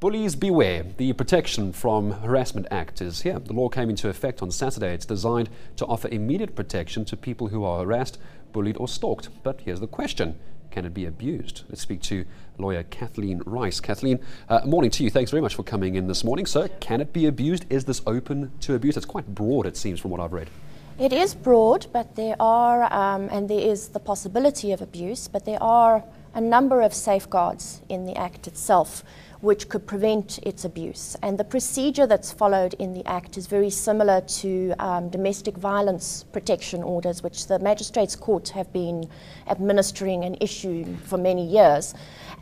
Bullies beware. The Protection from Harassment Act is here. The law came into effect on Saturday. It's designed to offer immediate protection to people who are harassed, bullied or stalked. But here's the question. Can it be abused? Let's speak to lawyer Kathleen Rice. Kathleen, morning to you. Thanks very much for coming in this morning. So can it be abused? Is this open to abuse? It's quite broad, it seems, from what I've read. It is broad, but there are, and there is the possibility of abuse, but there are a number of safeguards in the Act itself which could prevent its abuse. And the procedure that's followed in the Act is very similar to domestic violence protection orders, which the Magistrates' Court have been administering and issuing for many years.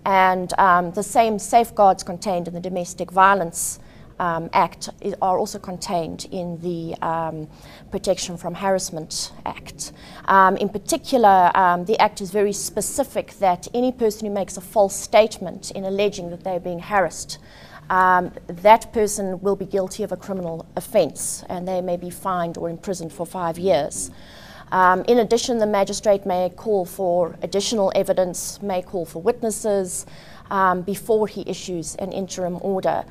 And the same safeguards contained in the Domestic Violence Act are also contained in the Protection from Harassment Act. In particular, the Act is very specific that any person who makes a false statement in alleging that they're being harassed, that person will be guilty of a criminal offence and they may be fined or imprisoned for 5 years. In addition, the magistrate may call for additional evidence, may call for witnesses before he issues an interim order.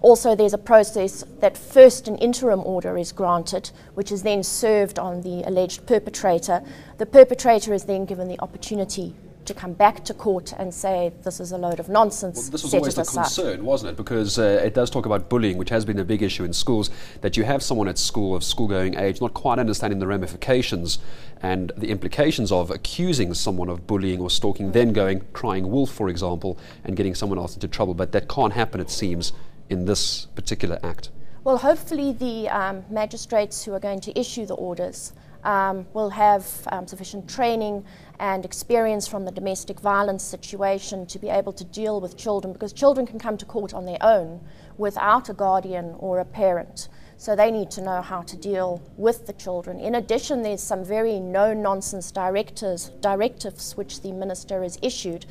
Also, there's a process that first an interim order is granted, which is then served on the alleged perpetrator. The perpetrator is then given the opportunity to come back to court and say, this is a load of nonsense. Well, this was always the concern, wasn't it? Because it does talk about bullying, which has been a big issue in schools, that you have someone at school of school-going age not quite understanding the ramifications and the implications of accusing someone of bullying or stalking, then going crying wolf, for example, and getting someone else into trouble. But that can't happen, it seems, in this particular Act. Well, hopefully the magistrates who are going to issue the orders will have sufficient training and experience from the domestic violence situation to be able to deal with children, because children can come to court on their own without a guardian or a parent. So they need to know how to deal with the children. In addition, there's some very no-nonsense directives which the minister has issued,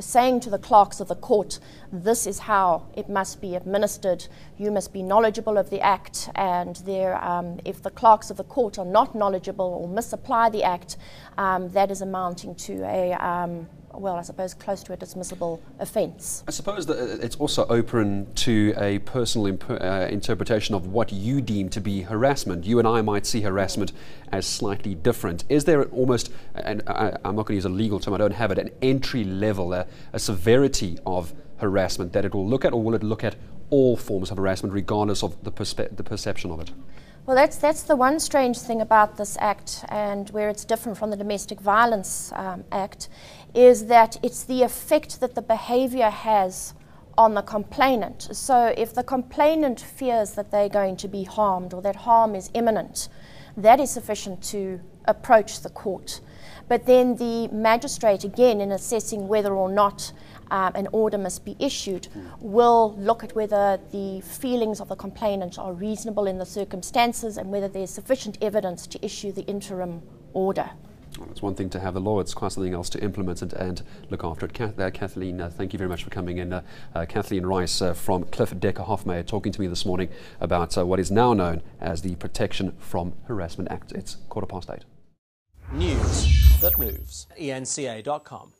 saying to the clerks of the court, this is how it must be administered, you must be knowledgeable of the Act, and if the clerks of the court are not knowledgeable or misapply the Act, that is amounting to a, well, I suppose close to a dismissible offence. I suppose that it's also open to a personal interpretation of what you deem to be harassment. You and I might see harassment as slightly different. Is there almost, and I'm not going to use a legal term, I don't have it, an entry level, a severity of harassment that it will look at, or will it look at all forms of harassment regardless of the perception of it? Well, that's the one strange thing about this Act, and where it's different from the Domestic Violence Act, is that it's the effect that the behaviour has on the complainant. So if the complainant fears that they're going to be harmed or that harm is imminent, that is sufficient to approach the court. But then the magistrate, again, in assessing whether or not an order must be issued, will look at whether the feelings of the complainant are reasonable in the circumstances and whether there's sufficient evidence to issue the interim order. Well, it's one thing to have the law, it's quite something else to implement it and look after it. Kathleen, thank you very much for coming in. Kathleen Rice from Clifford Decker Hoffmayer talking to me this morning about what is now known as the Protection from Harassment Act. It's 8:15. News that moves. ENCA.com.